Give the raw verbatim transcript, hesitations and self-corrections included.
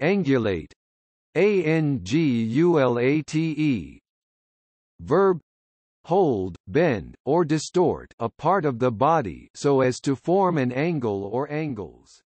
Angulate. A N G U L A T E. Verb: hold, bend, or distort a part of the body so as to form an angle or angles.